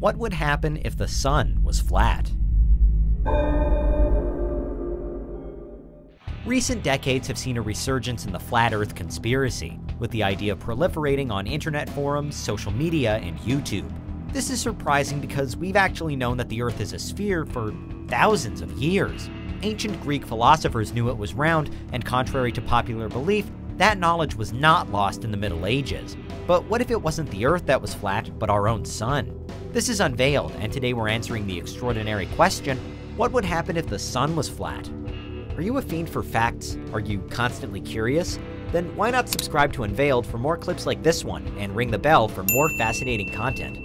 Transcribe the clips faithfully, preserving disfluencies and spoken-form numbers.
What would happen if the sun was flat? Recent decades have seen a resurgence in the flat Earth conspiracy, with the idea proliferating on internet forums, social media, and YouTube. This is surprising because we've actually known that the Earth is a sphere for thousands of years. Ancient Greek philosophers knew it was round, and contrary to popular belief, that knowledge was not lost in the Middle Ages. But what if it wasn't the Earth that was flat, but our own sun? This is Unveiled, and today we're answering the extraordinary question, what would happen if the sun was flat? Are you a fiend for facts? Are you constantly curious? Then why not subscribe to Unveiled for more clips like this one, and ring the bell for more fascinating content.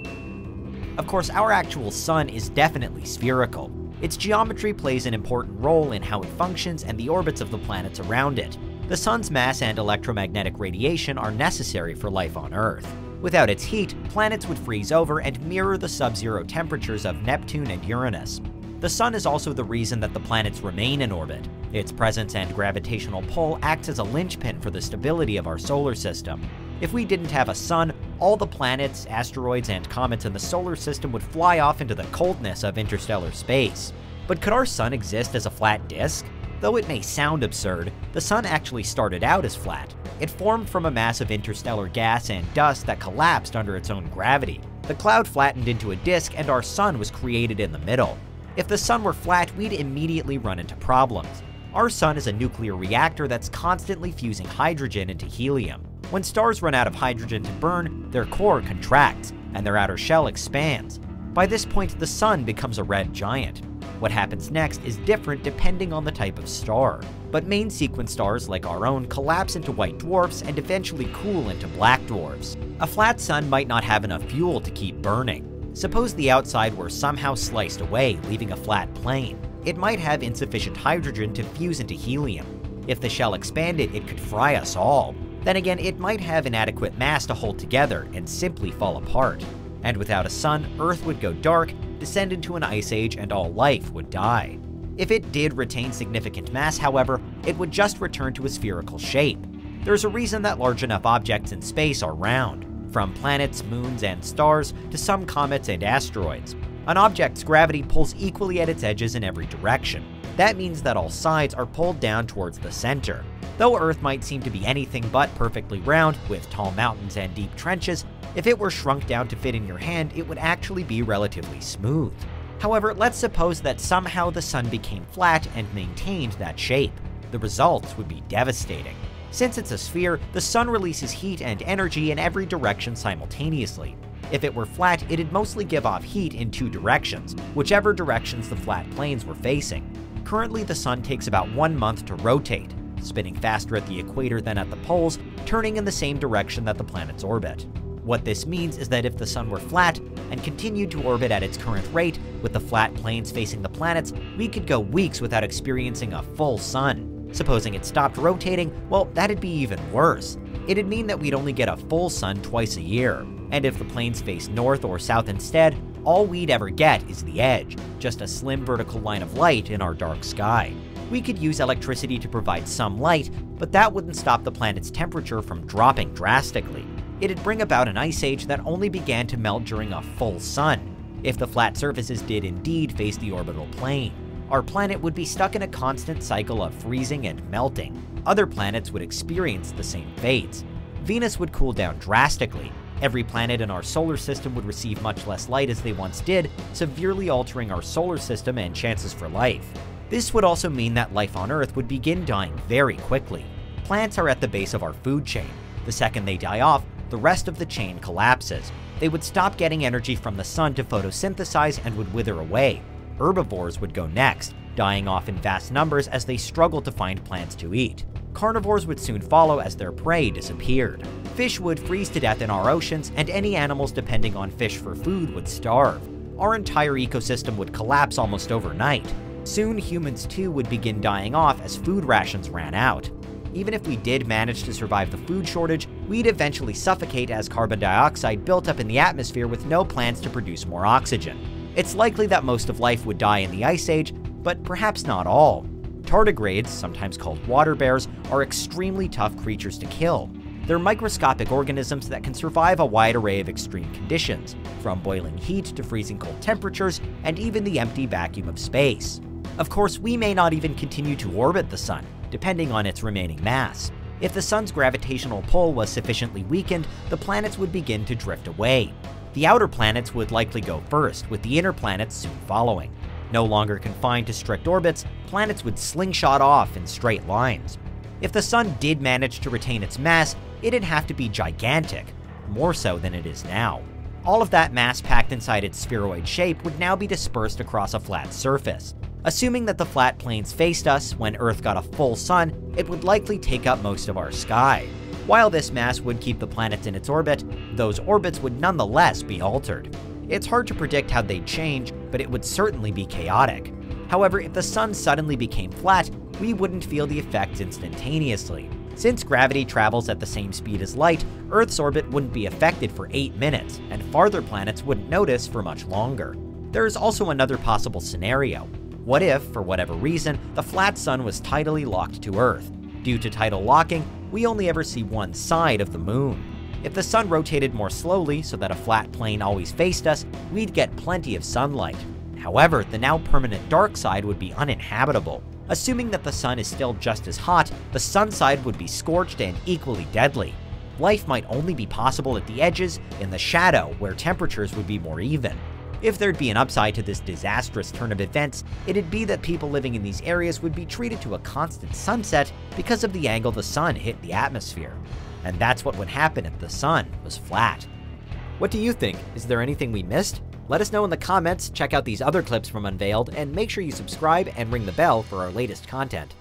Of course, our actual sun is definitely spherical. Its geometry plays an important role in how it functions and the orbits of the planets around it. The sun's mass and electromagnetic radiation are necessary for life on Earth. Without its heat, planets would freeze over and mirror the sub-zero temperatures of Neptune and Uranus. The sun is also the reason that the planets remain in orbit. Its presence and gravitational pull acts as a linchpin for the stability of our solar system. If we didn't have a sun, all the planets, asteroids, and comets in the solar system would fly off into the coldness of interstellar space. But could our sun exist as a flat disk? Though it may sound absurd, the sun actually started out as flat. It formed from a mass of interstellar gas and dust that collapsed under its own gravity. The cloud flattened into a disk, and our sun was created in the middle. If the sun were flat, we'd immediately run into problems. Our sun is a nuclear reactor that's constantly fusing hydrogen into helium. When stars run out of hydrogen to burn, their core contracts, and their outer shell expands. By this point, the sun becomes a red giant. What happens next is different depending on the type of star. But main sequence stars like our own collapse into white dwarfs and eventually cool into black dwarfs. A flat sun might not have enough fuel to keep burning. Suppose the outside were somehow sliced away, leaving a flat plane. It might have insufficient hydrogen to fuse into helium. If the shell expanded, it could fry us all. Then again, it might have inadequate mass to hold together and simply fall apart. And without a sun, Earth would go dark, descend into an ice age, and all life would die. If it did retain significant mass, however, it would just return to a spherical shape. There's a reason that large enough objects in space are round. From planets, moons, and stars to some comets and asteroids. An object's gravity pulls equally at its edges in every direction. That means that all sides are pulled down towards the center. Though Earth might seem to be anything but perfectly round, with tall mountains and deep trenches, if it were shrunk down to fit in your hand, it would actually be relatively smooth. However, let's suppose that somehow the sun became flat and maintained that shape. The results would be devastating. Since it's a sphere, the sun releases heat and energy in every direction simultaneously. If it were flat, it'd mostly give off heat in two directions, whichever directions the flat planes were facing. Currently, the sun takes about one month to rotate, spinning faster at the equator than at the poles, turning in the same direction that the planets orbit. What this means is that if the sun were flat and continued to orbit at its current rate, with the flat planes facing the planets, we could go weeks without experiencing a full sun. Supposing it stopped rotating, well, that'd be even worse. It'd mean that we'd only get a full sun twice a year. And if the planes face north or south instead, all we'd ever get is the edge, just a slim vertical line of light in our dark sky. We could use electricity to provide some light, but that wouldn't stop the planet's temperature from dropping drastically. It'd bring about an ice age that only began to melt during a full sun, if the flat surfaces did indeed face the orbital plane. Our planet would be stuck in a constant cycle of freezing and melting. Other planets would experience the same fates. Venus would cool down drastically. Every planet in our solar system would receive much less light as they once did, severely altering our solar system and chances for life. This would also mean that life on Earth would begin dying very quickly. Plants are at the base of our food chain. The second they die off, the rest of the chain collapses. They would stop getting energy from the sun to photosynthesize and would wither away. Herbivores would go next, dying off in vast numbers as they struggled to find plants to eat. Carnivores would soon follow as their prey disappeared. Fish would freeze to death in our oceans, and any animals depending on fish for food would starve. Our entire ecosystem would collapse almost overnight. Soon, humans too would begin dying off as food rations ran out. Even if we did manage to survive the food shortage, we'd eventually suffocate as carbon dioxide built up in the atmosphere with no plants to produce more oxygen. It's likely that most of life would die in the Ice Age, but perhaps not all. Tardigrades, sometimes called water bears, are extremely tough creatures to kill. They're microscopic organisms that can survive a wide array of extreme conditions, from boiling heat to freezing cold temperatures and even the empty vacuum of space. Of course, we may not even continue to orbit the Sun, depending on its remaining mass. If the Sun's gravitational pull was sufficiently weakened, the planets would begin to drift away. The outer planets would likely go first, with the inner planets soon following. No longer confined to strict orbits, planets would slingshot off in straight lines. If the Sun did manage to retain its mass, it'd have to be gigantic, more so than it is now. All of that mass packed inside its spheroid shape would now be dispersed across a flat surface. Assuming that the flat plains faced us when Earth got a full sun, it would likely take up most of our sky. While this mass would keep the planets in its orbit, those orbits would nonetheless be altered. It's hard to predict how they'd change, but it would certainly be chaotic. However, if the Sun suddenly became flat, we wouldn't feel the effects instantaneously. Since gravity travels at the same speed as light, Earth's orbit wouldn't be affected for eight minutes, and farther planets wouldn't notice for much longer. There is also another possible scenario. What if, for whatever reason, the flat Sun was tidally locked to Earth? Due to tidal locking, we only ever see one side of the Moon. If the Sun rotated more slowly so that a flat plane always faced us, we'd get plenty of sunlight. However, the now permanent dark side would be uninhabitable. Assuming that the Sun is still just as hot, the Sun side would be scorched and equally deadly. Life might only be possible at the edges, in the shadow, where temperatures would be more even. If there'd be an upside to this disastrous turn of events, it'd be that people living in these areas would be treated to a constant sunset because of the angle the Sun hit the atmosphere. And that's what would happen if the Sun was flat. What do you think? Is there anything we missed? Let us know in the comments, check out these other clips from Unveiled, and make sure you subscribe and ring the bell for our latest content.